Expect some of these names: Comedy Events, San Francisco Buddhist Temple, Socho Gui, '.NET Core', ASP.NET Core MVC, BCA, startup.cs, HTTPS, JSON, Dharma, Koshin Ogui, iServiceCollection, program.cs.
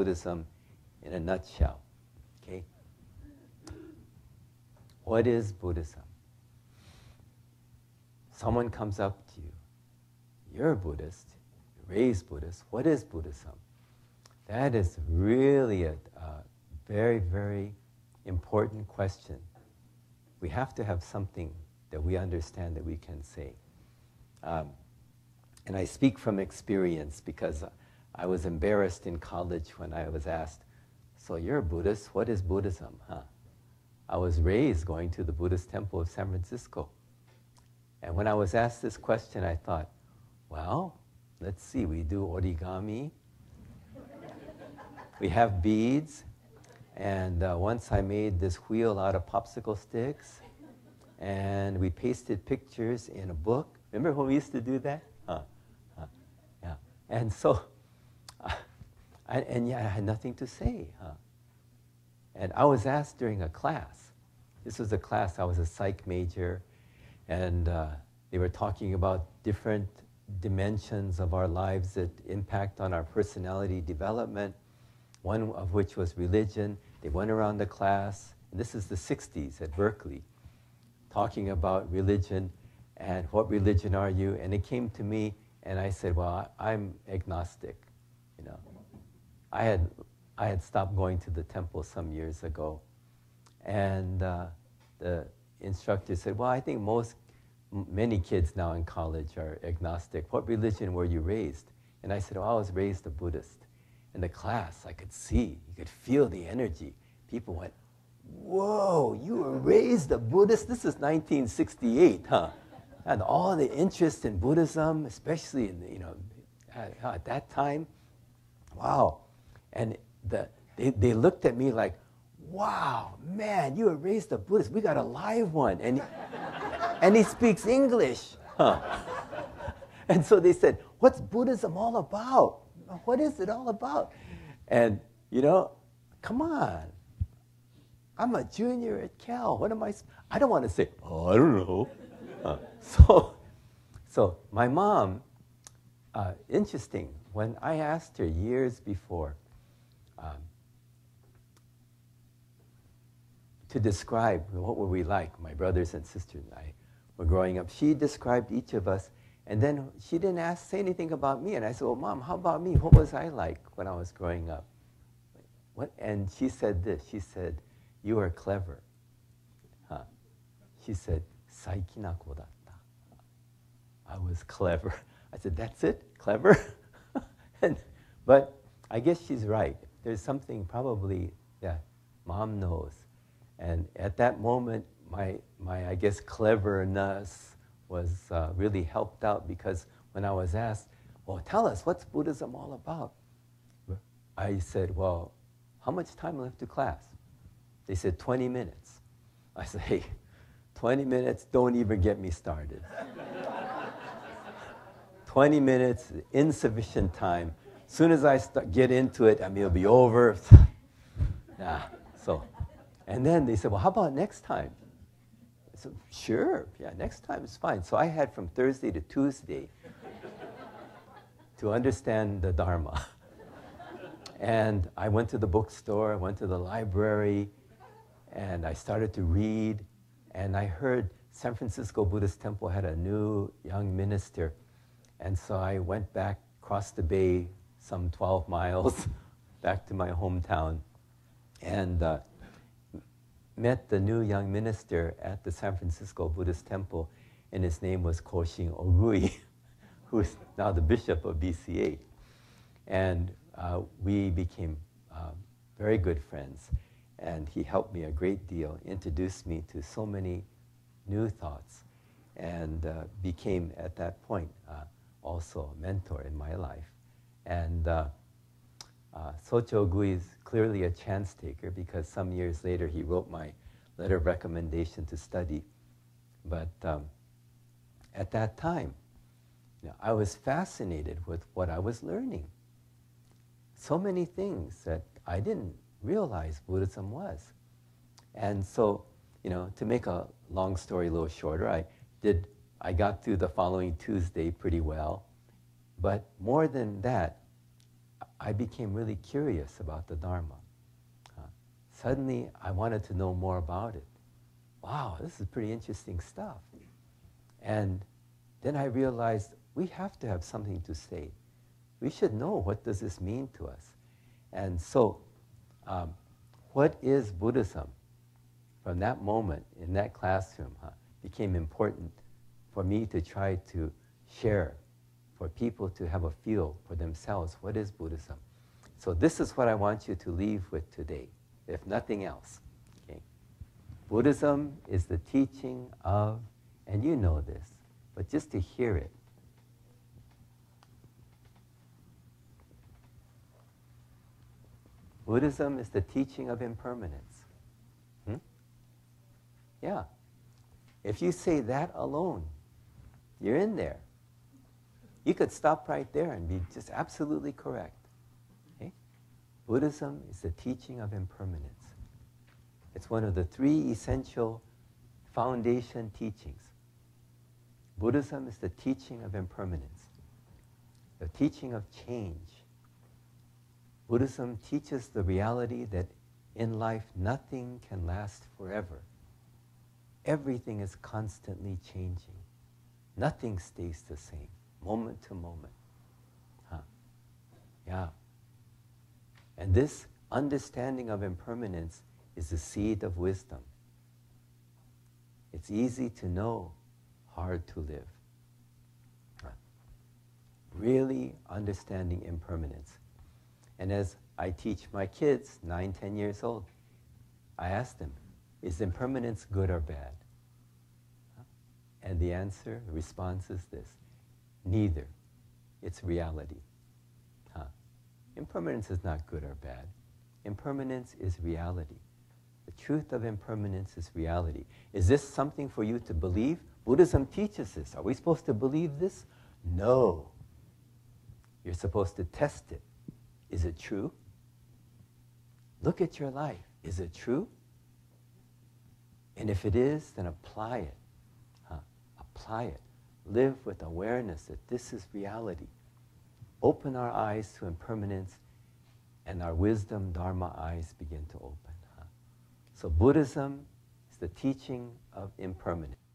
Buddhism in a nutshell. Okay? What is Buddhism? Someone comes up to you. You're a Buddhist. You're raised Buddhist. What is Buddhism? That is really a very, very important question. We have to have something that we understand that we can say. And I speak from experience because I was embarrassed in college when I was asked, so you're a Buddhist, what is Buddhism? Huh? I was raised going to the Buddhist Temple of San Francisco. And when I was asked this question, I thought, well, let's see, we do origami. We have beads, and once I made this wheel out of popsicle sticks, and we pasted pictures in a book. Remember when we used to do that? Yeah. And so, I had nothing to say. And I was asked during a class. This was a class, I was a psych major, and they were talking about different dimensions of our lives that impact on our personality development. One of which was religion. They went around the class, and this is the 60s at Berkeley, talking about religion and what religion are you? And it came to me, and I said, well, I'm agnostic. You know, I had stopped going to the temple some years ago, and the instructor said, well, I think many kids now in college are agnostic. What religion were you raised? And I said, well, I was raised a Buddhist. In the class, I could see, you could feel the energy. People went, whoa, you were raised a Buddhist? This is 1968, huh? And all the interest in Buddhism, especially in, you know, at that time, wow. And they looked at me like, wow, man, you were raised a Buddhist. We got a live one. And, and he speaks English. Huh? And so they said, what's Buddhism all about? What is it all about? And, you know, come on. I'm a junior at Cal. What am I? I don't want to say, oh, I don't know. So my mom, interesting, when I asked her years before to describe what were we like, my brothers and sisters and I were growing up, she described each of us. And then she didn't say anything about me. And I said, well, Mom, how about me? What was I like when I was growing up? What? And she said this. She said, you are clever. Huh? She said, saikinako datta. I was clever. I said, that's it? Clever? But I guess she's right. There's something probably that Mom knows. And at that moment, my I guess, cleverness was really helped out because when I was asked, well, tell us, what's Buddhism all about? I said, well, how much time left to class? They said, 20 minutes. I said, hey, 20 minutes, don't even get me started. 20 minutes, insufficient time. As soon as I get into it, I mean, it'll be over. Nah, so. And then they said, well, how about next time? So, sure, yeah, next time is fine. So I had from Thursday to Tuesday to understand the Dharma. And I went to the bookstore, I went to the library, and I started to read. And I heard San Francisco Buddhist Temple had a new young minister. And so I went back, across the bay, some 12 miles, back to my hometown. And met the new young minister at the San Francisco Buddhist Temple, and his name was Koshin Ogui, who is now the bishop of BCA. And we became very good friends, and he helped me a great deal, introduced me to so many new thoughts, and became, at that point, also a mentor in my life. And Socho Gui is clearly a chance taker because some years later he wrote my letter of recommendation to study. But at that time, you know, I was fascinated with what I was learning. So many things that I didn't realize Buddhism was. And so, you know, to make a long story a little shorter, I got through the following Tuesday pretty well. But more than that, I became really curious about the Dharma. Suddenly, I wanted to know more about it. Wow, this is pretty interesting stuff. And then I realized we have to have something to say. We should know, what does this mean to us? And so, what is Buddhism? From that moment, in that classroom, became important for me to try to share, for people to have a feel for themselves, what is Buddhism? So this is what I want you to leave with today, if nothing else. Okay? Buddhism is the teaching of, and you know this, but just to hear it, Buddhism is the teaching of impermanence. Yeah. If you say that alone, you're in there. You could stop right there and be just absolutely correct. Okay? Buddhism is the teaching of impermanence. It's one of the three essential foundation teachings. Buddhism is the teaching of impermanence, the teaching of change. Buddhism teaches the reality that in life nothing can last forever. Everything is constantly changing. Nothing stays the same, moment to moment. Yeah. And this understanding of impermanence is the seed of wisdom. It's easy to know, hard to live. Really understanding impermanence. And as I teach my kids, 9, 10 years old, I ask them, is impermanence good or bad? And the answer, the response is this: neither. It's reality. Impermanence is not good or bad. Impermanence is reality. The truth of impermanence is reality. Is this something for you to believe? Buddhism teaches this. Are we supposed to believe this? No. You're supposed to test it. Is it true? Look at your life. Is it true? And if it is, then apply it. Apply it. Live with awareness that this is reality. Open our eyes to impermanence, and our wisdom, Dharma eyes begin to open. So Buddhism is the teaching of impermanence.